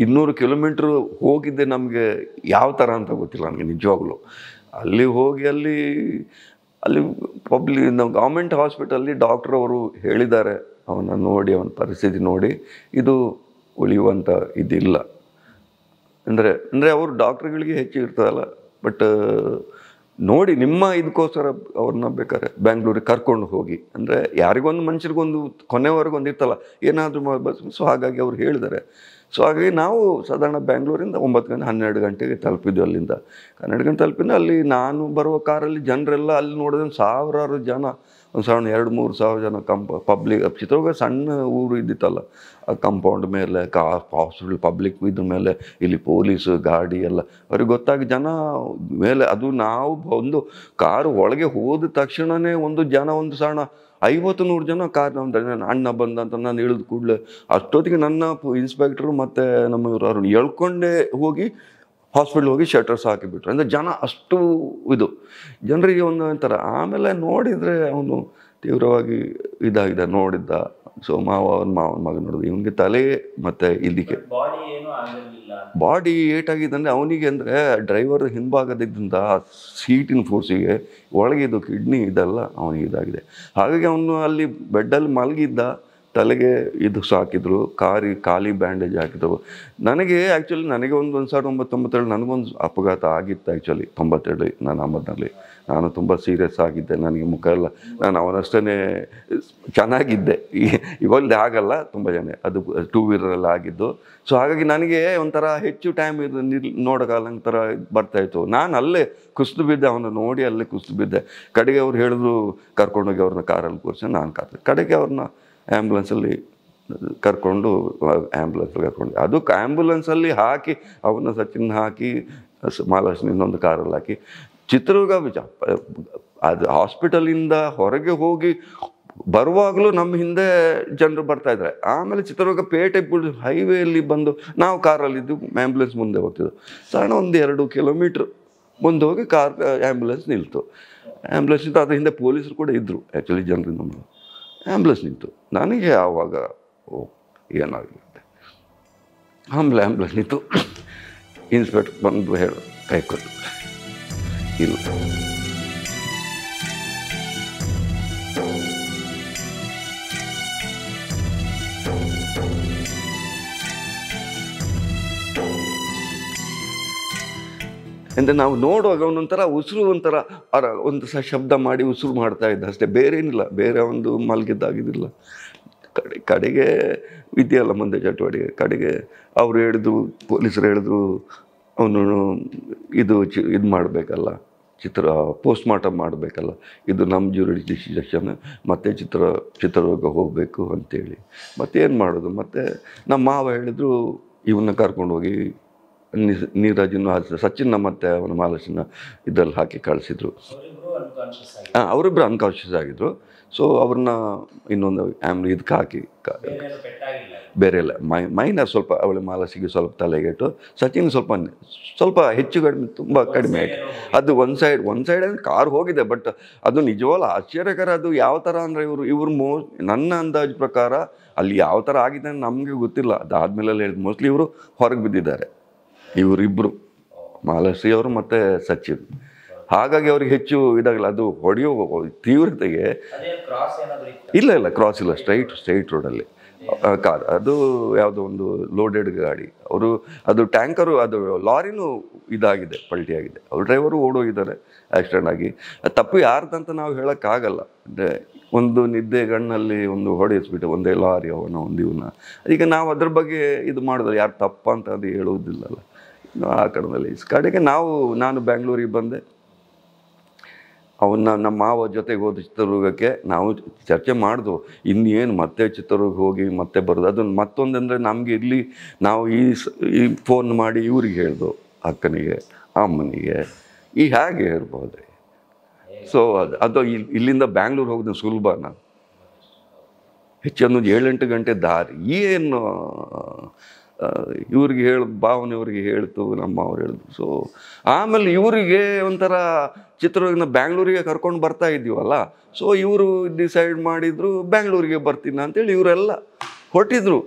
ಇನ್ನೂರು ಕಿಲೋಮೀಟ್ರ್ ಹೋಗಿದ್ದೆ, ನಮಗೆ ಯಾವ ಥರ ಅಂತ ಗೊತ್ತಿಲ್ಲ ನನಗೆ ನಿಜವಾಗ್ಲೂ. ಅಲ್ಲಿ ಹೋಗಿ ಅಲ್ಲಿ public government hospital doctor avaru helidare avana nodi avan paristhiti nodi idu uliyuvanta idilla andre andre avaru doctor galige hecchi irtadalla but ನೋಡಿ ನಿಮ್ಮ ಇದಕ್ಕೋಸ್ಕರ ಅವರನ್ನ ಬೇಕಾರೆ ಬೆಂಗಳೂರಿಗೆ ಕರ್ಕೊಂಡು ಹೋಗಿ ಅಂದ್ರೆ ಯಾರಿಗೊಂದು ಮನುಷ್ಯರಿಗೊಂದು ಕೊನೆವರೆಗೂ ಒಂದಿರ್ತಲ್ಲ ಏನಾದರೂ ಸೊ ಹಾಗಾಗಿ ಅವರು ಹೇಳಿದ್ದಾರೆ ಸೊ ಹಾಗಾಗಿ ನಾವು ಸಾಧಾರಣ ಬೆಂಗಳೂರಿಂದ ಒಂಬತ್ತು ಗಂಟೆ ಹನ್ನೆರಡು ಗಂಟೆಗೆ ತಲುಪಿದ್ವಿ ಅಲ್ಲಿಂದ ಹನ್ನೆರಡು ಗಂಟೆ ತಲುಪಿದ್ವಿ ಅಲ್ಲಿ ನಾನು ಬರುವ ಕಾರಲ್ಲಿ ಜನರೆಲ್ಲ ಅಲ್ಲಿ ನೋಡಿದ್ರೆ ಸಾವಿರಾರು ಜನ ಒಂದು ಸಾವಿರ ಎರಡು ಮೂರು ಸಾವಿರ ಜನ ಕಂಪ ಪಬ್ಲಿಕ್ ಚಿತ್ರದುರ್ಗ ಸಣ್ಣ ಊರು ಇದ್ದಿತ್ತಲ್ಲ ಆ ಕಾಂಪೌಂಡ್ ಮೇಲೆ ಕಾ ಹಾಸ್ಪಿಟಲ್ ಪಬ್ಲಿಕ್ ಇದ್ರ ಮೇಲೆ ಇಲ್ಲಿ ಪೊಲೀಸ್ ಗಾಡಿ ಎಲ್ಲ ಅವ್ರಿಗೆ ಗೊತ್ತಾಗಿ ಜನ ಮೇಲೆ ಅದು ನಾವು ಒಂದು ಕಾರು ಒಳಗೆ ಹೋದ ತಕ್ಷಣವೇ ಒಂದು ಜನ ಒಂದು ಸಣ್ಣ ಐವತ್ತು ನೂರು ಜನ ಕಾರ್ ನಮ್ಮ ನನ್ನ ಅಣ್ಣ ಬಂದ ಅಂತ ನಾನು ಇಳಿದ ಕೂಡಲೇ ಅಷ್ಟೊತ್ತಿಗೆ ನನ್ನ ಇನ್ಸ್ಪೆಕ್ಟ್ರು ಮತ್ತು ನಮ್ಮ ಇವರು ಅವ್ರನ್ನ ಎಳ್ಕೊಂಡೇ ಹೋಗಿ ಹಾಸ್ಪಿಟ್ಲ್ ಹೋಗಿ ಶಟರ್ಸ್ ಹಾಕಿಬಿಟ್ರು ಅಂದರೆ ಜನ ಅಷ್ಟು ಇದು ಜನರಿಗೆ ಒಂದು ಅಂತಾರೆ ಆಮೇಲೆ ನೋಡಿದರೆ ಅವನು ತೀವ್ರವಾಗಿ ಇದಾಗಿದೆ ನೋಡಿದ್ದ ಸೊ ಮಾವ ಅವ್ರ ಮಾವನ ಮಗ ನೋಡಿದ್ರು ಇವನಿಗೆ ತಲೆ ಮತ್ತು ಇದಕ್ಕೆ ಬಾಡಿ ಏಟಾಗಿದೆ ಅಂದರೆ ಅವನಿಗೆ ಅಂದರೆ ಡ್ರೈವರ್ ಹಿಂಭಾಗದಿದ್ದಂಥ ಸೀಟಿನ ಫೋರ್ಸಿಗೆ ಒಳಗಿದ್ದು ಕಿಡ್ನಿ ಇದೆಲ್ಲ ಅವನಿಗೆ ಇದಾಗಿದೆ ಹಾಗಾಗಿ ಅವನು ಅಲ್ಲಿ ಬೆಡ್ಡಲ್ಲಿ ಮಲಗಿದ್ದ ತಲೆಗೆ ಇದು ಸಾಕಿದ್ರು ಕಾರಿ ಖಾಲಿ ಬ್ಯಾಂಡೇಜ್ ಹಾಕಿದ್ರು ನನಗೆ ಆ್ಯಕ್ಚುಲಿ ನನಗೆ ಒಂದು ಒಂದು ಸಾವಿರದ ಒಂಬತ್ತೊಂಬತ್ತೇಳು ನನಗೊಂದು ಅಪಘಾತ ಆಗಿತ್ತು ಆ್ಯಕ್ಚುಲಿ ತೊಂಬತ್ತೇಳು ನಾನು ಅಹಮದ್ನಲ್ಲಿ ನಾನು ತುಂಬ ಸೀರಿಯಸ್ ಆಗಿದ್ದೆ ನನಗೆ ಮುಖ ಎಲ್ಲ ನಾನು ಅವನಷ್ಟೇ ಚೆನ್ನಾಗಿದ್ದೆ ಇವಾಗ ಆಗಲ್ಲ ತುಂಬ ಜನ ಅದು ಟೂ ವೀಲರಲ್ಲಿ ಆಗಿದ್ದು ಸೊ ಹಾಗಾಗಿ ನನಗೆ ಒಂಥರ ಹೆಚ್ಚು ಟೈಮ್ ಇದು ನಿಲ್ ನೋಡೋಕಾಲ ಒಂಥರ ಬರ್ತಾಯಿತ್ತು ನಾನು ಅಲ್ಲೇ ಕುಸಿದು ಬಿದ್ದೆ ಅವನು ನೋಡಿ ಅಲ್ಲೇ ಕುಸಿದು ಬಿದ್ದೆ ಕಡೆಗೆ ಅವ್ರು ಹೇಳಿದ್ರು ಕರ್ಕೊಂಡೋಗಿ ಅವ್ರನ್ನ ಕಾರಲ್ಲಿ ಕೂರಿಸಿ ನಾನು ಕಾರ್ ಕಡೆಗೆ ಅವ್ರನ್ನ ಆ್ಯಂಬುಲೆನ್ಸಲ್ಲಿ ಕರ್ಕೊಂಡು ಆ್ಯಂಬುಲೆನ್ಸಲ್ಲಿ ಕರ್ಕೊಂಡು ಅದು ಆ್ಯಂಬುಲೆನ್ಸಲ್ಲಿ ಹಾಕಿ ಅವನ್ನ ಸಚಿನ್ ಹಾಕಿ ಮಹಾಲಕ್ಷ್ಮಿ ಇನ್ನೊಂದು ಕಾರಲ್ಲಿ ಹಾಕಿ ಚಿತ್ರದುರ್ಗ ಅದು ಹಾಸ್ಪಿಟಲಿಂದ ಹೊರಗೆ ಹೋಗಿ ಬರುವಾಗಲೂ ನಮ್ಮ ಹಿಂದೆ ಜನರು ಬರ್ತಾಯಿದ್ದಾರೆ ಆಮೇಲೆ ಚಿತ್ರದುರ್ಗ ಪೇಟೆ ಬಿಡು ಹೈವೇಯಲ್ಲಿ ಬಂದು ನಾವು ಕಾರಲ್ಲಿದ್ದು ಆ್ಯಂಬುಲೆನ್ಸ್ ಮುಂದೆ ಹೋಗ್ತಿದ್ದೆವು ಸಾಧಾರಣ ಒಂದು ಎರಡು ಕಿಲೋಮೀಟ್ರ್ ಮುಂದೆ ಹೋಗಿ ಕಾರ್ ಆ್ಯಂಬುಲೆನ್ಸ್ ನಿಲ್ತು ಆ್ಯಂಬುಲೆನ್ಸ್ ಇತ್ತು ಅದ್ರ ಹಿಂದೆ ಪೊಲೀಸರು ಕೂಡ ಇದ್ದರು ಆ್ಯಕ್ಚುಲಿ ಜನರು ನಮ್ಮ ಆ್ಯಂಬುಲೆನ್ಸ್ ನಿಂತು ನನಗೆ ಆವಾಗ ಓ ಏನಾಗುತ್ತೆ ಆಮೇಲೆ ಆ್ಯಂಬುಲೆನ್ಸ್ ನಿಂತು ಇನ್ಸ್ಪೆಕ್ಟರ್ ಬಂದು ಹೇಳಿ ಕೈ ಕೊಟ್ಟು ಇಲ್ಲ ಅಂದರೆ ನಾವು ನೋಡುವಾಗ ಅವನೊಂಥರ ಉಸಿರು ಒಂಥರ ಅರ ಒಂದು ಸಹ ಶಬ್ದ ಮಾಡಿ ಉಸಿರು ಮಾಡ್ತಾ ಇದ್ದ ಅಷ್ಟೇ ಬೇರೇನಿಲ್ಲ ಬೇರೆ ಒಂದು ಮಲಗಿದ್ದಾಗಿದ್ದಿಲ್ಲ ಕಡೆ ಕಡೆಗೆ ಇದೆಯಲ್ಲ ಮುಂದೆ ಚಟುವಟಿಕೆ ಕಡೆಗೆ ಅವರು ಹೇಳಿದ್ರು ಪೊಲೀಸರು ಹೇಳಿದ್ರು ಅವನು ಇದು ಚಿ ಇದು ಮಾಡಬೇಕಲ್ಲ ಚಿತ್ರ ಪೋಸ್ಟ್ ಮಾರ್ಟಮ್ ಮಾಡಬೇಕಲ್ಲ ಇದು ನಮ್ಮ ಜ್ಯೂರಿಡಿಕ್ಷನ್ ಮತ್ತೆ ಚಿತ್ರ ಚಿತ್ರದುರ್ಗ ಹೋಗಬೇಕು ಅಂತೇಳಿ ಮತ್ತೇನು ಮಾಡೋದು ಮತ್ತು ನಮ್ಮ ಮಾವ ಹೇಳಿದ್ರು ಇವನ್ನ ಕರ್ಕೊಂಡೋಗಿ ನೀಸ್ ನೀರಜನ್ನು ಹಾಕಿದ್ರು ಸಚಿನ್ನ ಮತ್ತು ಅವನ ಮಹಾಲಕ್ಷ್ಮಿನ ಇದರಲ್ಲಿ ಹಾಕಿ ಕಳಿಸಿದ್ರು ಹಾಂ ಅವರಿಬ್ಬರು ಅನ್ಕಾನ್ಷಿಯಸ್ ಆಗಿದ್ದರು ಸೊ ಅವ್ರನ್ನ ಇನ್ನೊಂದು ಆ್ಯಂಬುಲೆನ್ಸ್ ಇದಕ್ಕೆ ಹಾಕಿ ಬೇರೆ ಇಲ್ಲ ಮೈ ಮೈನ ಸ್ವಲ್ಪ ಅವಳ ಮಹಾಲಕ್ಷ್ಮಿಗೆ ಸ್ವಲ್ಪ ತಲೆಗೆಟ್ಟು ಸಚಿನ್ ಸ್ವಲ್ಪ ಸ್ವಲ್ಪ ಹೆಚ್ಚು ಕಡಿಮೆ ತುಂಬ ಕಡಿಮೆ ಆಯಿತು ಅದು ಒನ್ ಸೈಡ್ ಒನ್ ಸೈಡ್ ಅಂದರೆ ಕಾರ್ ಹೋಗಿದೆ ಬಟ್ ಅದು ನಿಜವಾಗ್ಲೂ ಆಶ್ಚರ್ಯಕರ ಅದು ಯಾವ ಥರ ಅಂದರೆ ಇವರು ಇವರು ಮೋ ನನ್ನ ಅಂದಾಜು ಪ್ರಕಾರ ಅಲ್ಲಿ ಯಾವ ಥರ ಆಗಿದೆ ನಮಗೆ ಗೊತ್ತಿಲ್ಲ ಅದಾದಮೇಲೆ ಹೇಳಿದ್ರು ಮೋಸ್ಟ್ಲಿ ಇವರು ಹೊರಗೆ ಬಿದ್ದಿದ್ದಾರೆ ಇವರಿಬ್ಬರು ಮಹಾಲಕ್ಷ್ಮಿ ಅವರು ಮತ್ತು ಸಚಿನ್ ಹಾಗಾಗಿ ಅವ್ರಿಗೆ ಹೆಚ್ಚು ಇದಾಗಲ್ಲ ಅದು ಹೊಡೆಯೋ ತೀವ್ರತೆಗೆ ಇಲ್ಲ ಇಲ್ಲ ಕ್ರಾಸ್ ಇಲ್ಲ ಸ್ಟ್ರೈಟ್ ಸ್ಟ್ರೈಟ್ ರೋಡಲ್ಲಿ ಕಾರ್ ಅದು ಯಾವುದೋ ಒಂದು ಲೋಡೆಡ್ ಗಾಡಿ ಅವರು ಅದು ಟ್ಯಾಂಕರು ಅದು ಲಾರಿನೂ ಇದಾಗಿದೆ ಪಲ್ಟಿಯಾಗಿದೆ ಅವ್ರ ಡ್ರೈವರು ಓಡೋಗಿದ್ದಾರೆ ಆಕ್ಸಿಡೆಂಟ್ ಆಗಿ ತಪ್ಪು ಯಾರ್ದಂತ ನಾವು ಹೇಳೋಕ್ಕಾಗಲ್ಲ ಅಂದರೆ ಒಂದು ನಿದ್ದೆ ಗಣ್ಣಲ್ಲಿ ಒಂದು ಹೊಡೆಯಿಸ್ಬಿಟ್ಟು ಒಂದೇ ಲಾರಿ ಅವನ ಒಂದು ಇವನ್ನ ಈಗ ನಾವು ಅದ್ರ ಬಗ್ಗೆ ಇದು ಮಾಡಿದ್ರೆ ಯಾರು ತಪ್ಪ ಅಂತ ಅದು ಹೇಳುವುದಿಲ್ಲಲ್ಲ ಆ ಕಡೆಯಲ್ಲಿ ಕಡೆಗೆ ನಾವು ನಾನು ಬೆಂಗಳೂರಿಗೆ ಬಂದೆ ಅವನ್ನ ನಮ್ಮ ಮಾವ ಜೊತೆಗೆ ಹೋದ ಚಿತ್ರದುರ್ಗಕ್ಕೆ ನಾವು ಚರ್ಚೆ ಮಾಡಿದ್ವು ಇನ್ನೇನು ಮತ್ತೆ ಚಿತ್ರದುರ್ಗ ಹೋಗಿ ಮತ್ತೆ ಬರೋದು ಅದನ್ನು ಮತ್ತೊಂದಂದರೆ ನಮಗೆ ಇಲ್ಲಿ ನಾವು ಈ ಈ ಫೋನ್ ಮಾಡಿ ಇವ್ರಿಗೆ ಹೇಳ್ದು ಅಕ್ಕನಿಗೆ ಅಮ್ಮನಿಗೆ ಈ ಹೇಗೆ ಹೇಳ್ಬೋದ್ರಿ ಸೊ ಅದು ಅದು ಇಲ್ಲಿಂದ ಬ್ಯಾಂಗ್ಳೂರು ಹೋಗೋದು ಸುಲಭ ನಾನು ಹೆಚ್ಚೊಂದು ಏಳೆಂಟು ಗಂಟೆ ದಾರಿ ಏನು ಇವ್ರಿಗೆ ಹೇಳಿ ಭಾವನೆ ಇವ್ರಿಗೆ ಹೇಳ್ತು ನಮ್ಮ ಅವ್ರು ಹೇಳಿದ್ರು ಸೊ ಆಮೇಲೆ ಇವರಿಗೆ ಒಂಥರ ಚಿತ್ರದುರ್ಗದಿಂದ ಬ್ಯಾಂಗ್ಳೂರಿಗೆ ಕರ್ಕೊಂಡು ಬರ್ತಾ ಇದ್ದೀವಲ್ಲ ಸೊ ಇವರು ಡಿಸೈಡ್ ಮಾಡಿದ್ರು ಬ್ಯಾಂಗ್ಳೂರಿಗೆ ಬರ್ತೀನಿ ಅಂತೇಳಿ ಇವರೆಲ್ಲ ಹೊರಟಿದ್ರು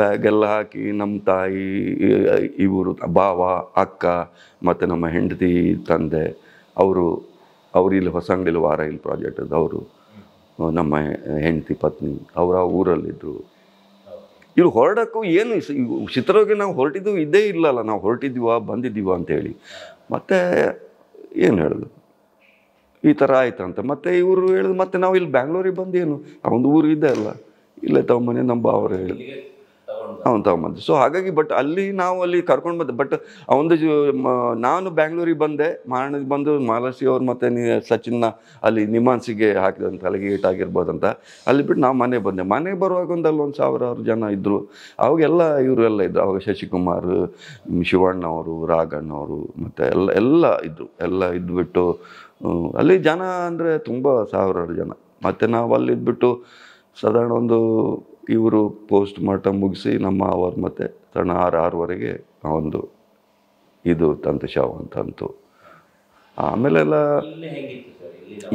ಬ್ಯಾಗೆಲ್ಲ ಹಾಕಿ ನಮ್ಮ ತಾಯಿ ಇವರು ಭಾವ ಅಕ್ಕ ಮತ್ತು ನಮ್ಮ ಹೆಂಡತಿ ತಂದೆ ಅವರು ಅವ್ರು ಇಲ್ಲಿ ಹೊಸಂಗಡಿಲಿ ವಾರ ಇಲ್ಲಿ ಪ್ರಾಜೆಕ್ಟದ್ದು ಅವರು ನಮ್ಮ ಹೆಂಡತಿ ಪತ್ನಿ ಅವರ ಊರಲ್ಲಿದ್ದರು. ಇಲ್ಲಿ ಹೊರಡೋಕ್ಕೂ ಏನು ಚಿತ್ರಕ್ಕೆ ನಾವು ಹೊರಟಿದ್ದು ಇದೇ ಇಲ್ಲಲ್ಲ, ನಾವು ಹೊರಟಿದ್ದೀವ ಬಂದಿದ್ದೀವ ಅಂತೇಳಿ. ಮತ್ತು ಏನು ಹೇಳೋದು, ಈ ಥರ ಆಯ್ತು ಅಂತ ಮತ್ತೆ ಇವರು ಹೇಳಿದ್ರು. ಮತ್ತೆ ನಾವು ಇಲ್ಲಿ ಬ್ಯಾಂಗ್ಳೂರಿಗೆ ಬಂದು ಏನು ಅವನ ಊರು ಇದೆ ಅಲ್ಲ, ಇಲ್ಲೇ ತಗೊಂಬನೆ ನಂಬ ಅವರು ಹೇಳಿದ್ರು ಅವ್ನು ತಗೊಂಬಂದು. ಸೊ ಹಾಗಾಗಿ ಬಟ್ ಅಲ್ಲಿ ನಾವು ಅಲ್ಲಿ ಕರ್ಕೊಂಡು ಬಂದೆ. ಬಟ್ ಅವನದು ನಾನು ಬ್ಯಾಂಗ್ಳೂರಿಗೆ ಬಂದೆ, ಮಾರಣಿಗೆ ಬಂದು ಮಾಲಸಿ ಅವ್ರು ಮತ್ತು ನೀ ಸಚಿನ್ನ ಅಲ್ಲಿ ನಿಮಾನ್ಸಿಗೆ ಹಾಕಿದಂತ ಅಲಗೇಟ್ ಆಗಿರ್ಬೋದಂತ ಅಲ್ಲಿ ಬಿಟ್ಟು ನಾವು ಮನೆಗೆ ಬಂದೆ. ಮನೆಗೆ ಬರುವಾಗ ಒಂದು ಅಲ್ಲೊಂದು ಸಾವಿರಾರು ಜನ ಇದ್ದರು. ಅವಾಗೆಲ್ಲ ಇವರು ಎಲ್ಲ ಇದ್ದರು. ಅವಾಗ ಶಶಿಕುಮಾರ್, ಶಿವಣ್ಣ ಅವರು, ರಾಘಣ್ಣ ಅವರು ಮತ್ತು ಎಲ್ಲ ಎಲ್ಲ ಇದ್ದರು. ಎಲ್ಲ ಇದ್ಬಿಟ್ಟು ಅಲ್ಲಿ ಜನ ಅಂದರೆ ತುಂಬ ಸಾವಿರಾರು ಜನ. ಮತ್ತು ನಾವು ಅಲ್ಲಿದ್ಬಿಟ್ಟು ಸಾಧಾರಣ ಒಂದು ಇವರು ಪೋಸ್ಟ್ ಮಾರ್ಟಮ್ ಮುಗಿಸಿ ನಮ್ಮ ಅವರು ಮತ್ತೆ ಸಣ್ಣ ಆರು ಆರೂವರೆಗೆ ಒಂದು ಇದು ತಂತು ಶವ ಅಂತಂತು. ಆಮೇಲೆಲ್ಲ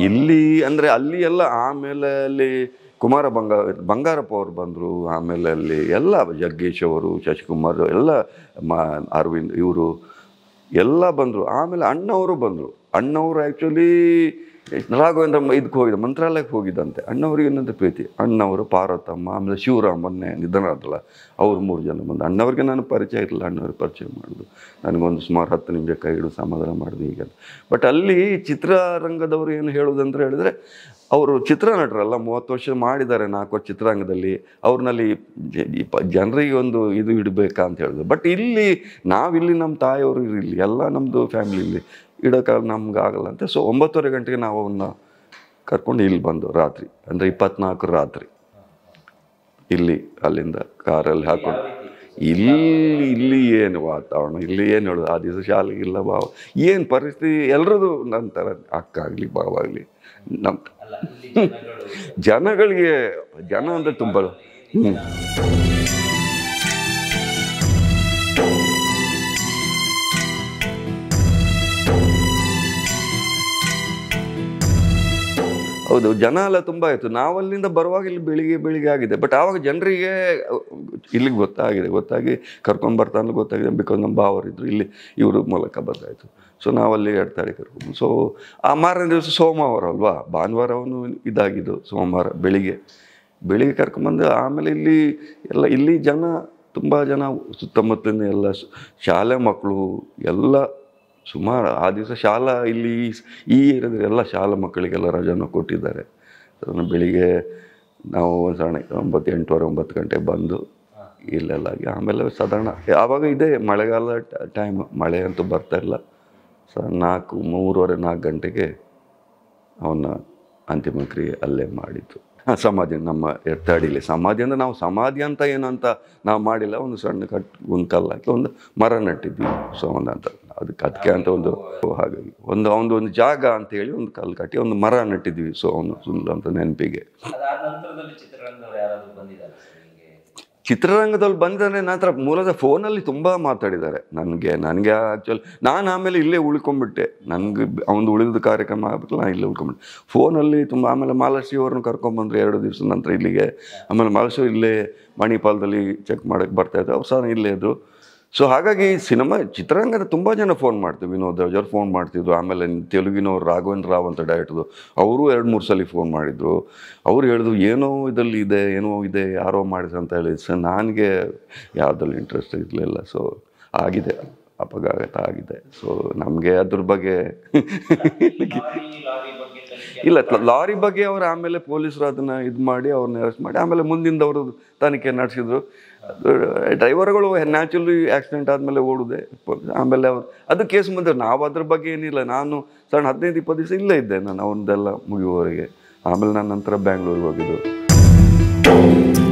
ಇಲ್ಲಿ ಅಂದರೆ ಅಲ್ಲಿ ಎಲ್ಲ ಆಮೇಲೆ ಅಲ್ಲಿ ಕುಮಾರ ಬಂಗಾರ ಬಂಗಾರಪ್ಪ ಅವರು ಬಂದರು. ಆಮೇಲೆ ಅಲ್ಲಿ ಎಲ್ಲ ಜಗ್ಗೇಶ್ ಅವರು, ಶಶಿಕುಮಾರ್ ಎಲ್ಲ, ಅರವಿಂದ್ ಇವರು ಎಲ್ಲ ಬಂದರು. ಆಮೇಲೆ ಅಣ್ಣವರು ಬಂದರು. ಅಣ್ಣವರು ಆ್ಯಕ್ಚುಲಿ ರಾಘವೇಂದ್ರ ಇದಕ್ಕೆ ಹೋಗಿದ್ದ, ಮಂತ್ರಾಲಯಕ್ಕೆ ಹೋಗಿದ್ದಂತೆ. ಅಣ್ಣವ್ರಿಗೆ ಏನಂತ ಪ್ರೀತಿ. ಅಣ್ಣವರು, ಪಾರ್ವತಮ್ಮ, ಆಮೇಲೆ ಶಿವರಾಮ್ ಮೊನ್ನೆ ನಿಧನಾದಲ್ಲ, ಅವ್ರು ಮೂರು ಜನ ಬಂದು. ಅಣ್ಣವ್ರಿಗೆ ನಾನು ಪರಿಚಯ ಇರಲಿಲ್ಲ, ಅಣ್ಣವ್ರಿಗೆ ಪರಿಚಯ ಮಾಡಿದ್ರು. ನನಗೊಂದು ಸುಮಾರು ಹತ್ತು ನಿಮಿಷ ಕೈ ಹಿಡಿದು ಸಮಾಧಾನ ಮಾಡಿದ್ವಿ ಈಗ. ಬಟ್ ಅಲ್ಲಿ ಚಿತ್ರರಂಗದವರು ಏನು ಹೇಳೋದಂತ ಹೇಳಿದ್ರೆ, ಅವರು ಚಿತ್ರನಟರಲ್ಲ, ಮೂವತ್ತು ವರ್ಷ ಮಾಡಿದ್ದಾರೆ, ನಾಲ್ಕು ವರ್ಷ ಚಿತ್ರರಂಗದಲ್ಲಿ, ಅವ್ರನ್ನಲ್ಲಿ ಜನರಿಗೆ ಒಂದು ಇದು ಇಡಬೇಕಾ ಅಂತ ಹೇಳಿದ್ರು. ಬಟ್ ಇಲ್ಲಿ ನಾವಿಲ್ಲಿ ನಮ್ಮ ತಾಯಿಯವರು ಇಲ್ಲಿ ಎಲ್ಲ ನಮ್ಮದು ಫ್ಯಾಮಿಲಿ ಇಲ್ಲಿ ಇಡೋಕ್ಕಾಗ ನಮ್ಗೆ ಆಗಲ್ಲ ಅಂತ. ಸೊ ಒಂಬತ್ತುವರೆ ಗಂಟೆಗೆ ನಾವು ಅವನ್ನ ಕರ್ಕೊಂಡು ಇಲ್ಲಿ ಬಂದು ರಾತ್ರಿ ಅಂದರೆ ಇಪ್ಪತ್ನಾಲ್ಕು ರಾತ್ರಿ ಇಲ್ಲಿ ಅಲ್ಲಿಂದ ಕಾರಲ್ಲಿ ಹಾಕೊಂಡು ಇಲ್ಲಿ ಇಲ್ಲಿ ಏನು ವಾತಾವರಣ, ಇಲ್ಲಿ ಏನು ಹೇಳೋದು. ಆ ದಿವಸ ಶಾಲೆಗೆ ಇಲ್ಲ ಭಾವ, ಏನು ಪರಿಸ್ಥಿತಿ ಎಲ್ಲರದು ನನ್ನ ಥರ, ಅಕ್ಕ ಆಗಲಿ ಭಾವ ಆಗಲಿ ನಮ್ಮ ಜನಗಳಿಗೆ ಜನ ಅಂದರೆ ತುಂಬ. ಹ್ಞೂ ಹೌದು, ಜನ ಎಲ್ಲ ತುಂಬ ಆಯಿತು. ನಾವಲ್ಲಿಂದ ಬರುವಾಗ ಇಲ್ಲಿ ಬೆಳಿಗ್ಗೆ ಬೆಳಿಗ್ಗೆ ಆಗಿದೆ. ಬಟ್ ಆವಾಗ ಜನರಿಗೆ ಇಲ್ಲಿಗೆ ಗೊತ್ತಾಗಿದೆ, ಗೊತ್ತಾಗಿ ಕರ್ಕೊಂಡು ಬರ್ತಾನೆ ಗೊತ್ತಾಗಿದೆ. ಬಿಕಾಸ್ ನಮ್ಮ ಭಾವರಿದ್ದರು ಇಲ್ಲಿ, ಇವರು ಮೂಲಕ ಬಂದಾಯಿತು. ಸೊ ನಾವಲ್ಲಿ ಎರಡು ತಾರೀಕು ಕರ್ಕೊಂಡು, ಸೊ ಆ ಮಾರನೇ ದಿವಸ ಸೋಮವಾರ ಅಲ್ವಾ, ಭಾನುವಾರವೂ ಇದಾಗಿದ್ದು, ಸೋಮವಾರ ಬೆಳಿಗ್ಗೆ ಬೆಳಿಗ್ಗೆ ಕರ್ಕೊಂಬಂದು. ಆಮೇಲೆ ಇಲ್ಲಿ ಎಲ್ಲ ಇಲ್ಲಿ ಜನ ತುಂಬ ಜನ ಸುತ್ತಮುತ್ತಲಿನ ಎಲ್ಲ ಶಾಲೆ ಮಕ್ಕಳು ಎಲ್ಲ ಸುಮಾರು. ಆ ದಿವಸ ಶಾಲಾ ಇಲ್ಲಿ ಈ ಏರಿಯಾದ ಎಲ್ಲ ಶಾಲಾ ಮಕ್ಕಳಿಗೆಲ್ಲ ರಜಾನ ಕೊಟ್ಟಿದ್ದಾರೆ. ಬೆಳಿಗ್ಗೆ ನಾವು ಒಂದು ಸಾಧಾರಣ ಒಂಬತ್ತು ಎಂಟುವರೆ ಒಂಬತ್ತು ಗಂಟೆ ಬಂದು ಇಲ್ಲೆಲ್ಲ ಆಗಿ ಆಮೇಲೆ ಸಾಧಾರಣ ಆವಾಗ ಇದೆ ಮಳೆಗಾಲ ಟೈಮ್, ಮಳೆ ಅಂತೂ ಬರ್ತಾಯಿಲ್ಲ. ಸ ನಾಲ್ಕು ಮೂರುವರೆ ನಾಲ್ಕು ಗಂಟೆಗೆ ಅವನ್ನ ಅಂತಿಮ ಕ್ರಿಯೆ ಅಲ್ಲೇ ಮಾಡಿತ್ತು. ಹಾಂ, ಸಮಾಧಿ ನಮ್ಮ ಎತ್ತಡಿಲಿ ಸಮಾಧಿ ಅಂದರೆ ನಾವು ಸಮಾಧಿ ಅಂತ ಏನಂತ ನಾವು ಮಾಡಿಲ್ಲ. ಒಂದು ಸಣ್ಣ ಕಟ್ ಒಂದು ಕಲ್ಲು ಹಾಕಿ ಒಂದು ಮರ ನಟ್ಟಿದ್ವಿ ಸೋಮನ ಅಂತ. ಅದಕ್ಕೆ ಅದಕ್ಕೆ ಅಂತ ಒಂದು ಹಾಗಾಗಿ ಒಂದು ಅವನದು ಒಂದು ಜಾಗ ಅಂತೇಳಿ ಒಂದು ಕಲ್ಲು ಕಟ್ಟಿ ಒಂದು ಮರ ನೆಟ್ಟಿದ್ವಿ. ಸೊ ಅವನು ಸುಂದರ ಅಂತ ನೆನಪಿಗೆ. ಚಿತ್ರರಂಗದಲ್ಲಿ ಬಂದರೆ ನಂತರ ಮೂಲದ ಫೋನಲ್ಲಿ ತುಂಬ ಮಾತಾಡಿದ್ದಾರೆ ನನಗೆ. ನನಗೆ ಆ್ಯಕ್ಚುಲಿ ನಾನು ಆಮೇಲೆ ಇಲ್ಲೇ ಉಳ್ಕೊಂಡ್ಬಿಟ್ಟೆ. ನನಗೆ ಅವನು ಉಳಿದ ಕಾರ್ಯಕ್ರಮ ಆಗಬೇಕು, ನಾನು ಇಲ್ಲೇ ಉಳ್ಕೊಂಡ್ಬಿಟ್ಟೆ ಫೋನಲ್ಲಿ ತುಂಬ. ಆಮೇಲೆ ಮಾಲಶ್ರೀ ಅವ್ರನ್ನ ಕರ್ಕೊಂಡ್ಬಂದರು ಎರಡು ದಿವಸ ನಂತರ ಇಲ್ಲಿಗೆ. ಆಮೇಲೆ ಮಾಲಶ್ರೀ ಇಲ್ಲೇ ಮಣಿಪಾಲದಲ್ಲಿ ಚೆಕ್ ಮಾಡೋಕ್ಕೆ ಬರ್ತಾಯಿದ್ರು, ಅವ್ರು ಸಹ ಇಲ್ಲೇ ಇದ್ದರು. ಸೊ ಹಾಗಾಗಿ ಸಿನಿಮಾ ಚಿತ್ರರಂಗದ ತುಂಬ ಜನ ಫೋನ್ ಮಾಡ್ತೀವಿ. ವಿನೋದ್ ರಾಜ್ ಅವ್ರು ಫೋನ್ ಮಾಡ್ತಿದ್ರು. ಆಮೇಲೆ ತೆಲುಗಿನವ್ರು ರಾಘವೇಂದ್ರ ರಾವ್ ಅಂತ ಡೈರೆಕ್ಟ್ರು ಅವರು ಎರಡು ಮೂರು ಸಲ ಫೋನ್ ಮಾಡಿದರು. ಅವ್ರು ಹೇಳಿದ್ರು ಏನೋ ಇದರಲ್ಲಿ ಇದೆ, ಏನೋ ಇದೆ, ಯಾರೋ ಮಾಡಿದ್ರು ಅಂತ ಹೇಳಿದ್ರು. ಸೊ ನನಗೆ ಯಾವುದ್ರಲ್ಲಿ ಇಂಟ್ರೆಸ್ಟ್ ಇರಲಿಲ್ಲ. ಸೊ ಆಗಿದೆ, ಅಪಘಾತ ಆಗಿದೆ. ಸೊ ನಮಗೆ ಅದ್ರ ಬಗ್ಗೆ ಇಲ್ಲ. ಲಾರಿ ಬಗ್ಗೆ ಅವ್ರು ಆಮೇಲೆ ಪೊಲೀಸರು ಅದನ್ನು ಇದು ಮಾಡಿ ಅವ್ರನ್ನ ಅರೆಸ್ಟ್ ಮಾಡಿ ಆಮೇಲೆ ಮುಂದಿಂದ ಅವರು ತನಿಖೆ ನಡೆಸಿದ್ರು. ಡ್ರೈವರ್ಗಳು ನ್ಯಾಚುರಲಿ ಆಕ್ಸಿಡೆಂಟ್ ಆದಮೇಲೆ ಓಡುದೆ. ಆಮೇಲೆ ಅವ್ರು ಅದು ಕೇಸ್ ಬಂದರೆ ನಾವು ಅದ್ರ ಬಗ್ಗೆ ಏನಿಲ್ಲ. ನಾನು ಸಣ್ಣ ಹದಿನೈದು ಇಪ್ಪತ್ತು ದಿವಸ ಇಲ್ಲೇ ಇದ್ದೆ ನಾನು ಅವ್ರದ್ದೆಲ್ಲ ಮುಗಿಯುವವರೆಗೆ. ಆಮೇಲೆ ನಾನು ನಂತರ ಬ್ಯಾಂಗ್ಳೂರಿಗೆ ಹೋಗಿದ್ದು.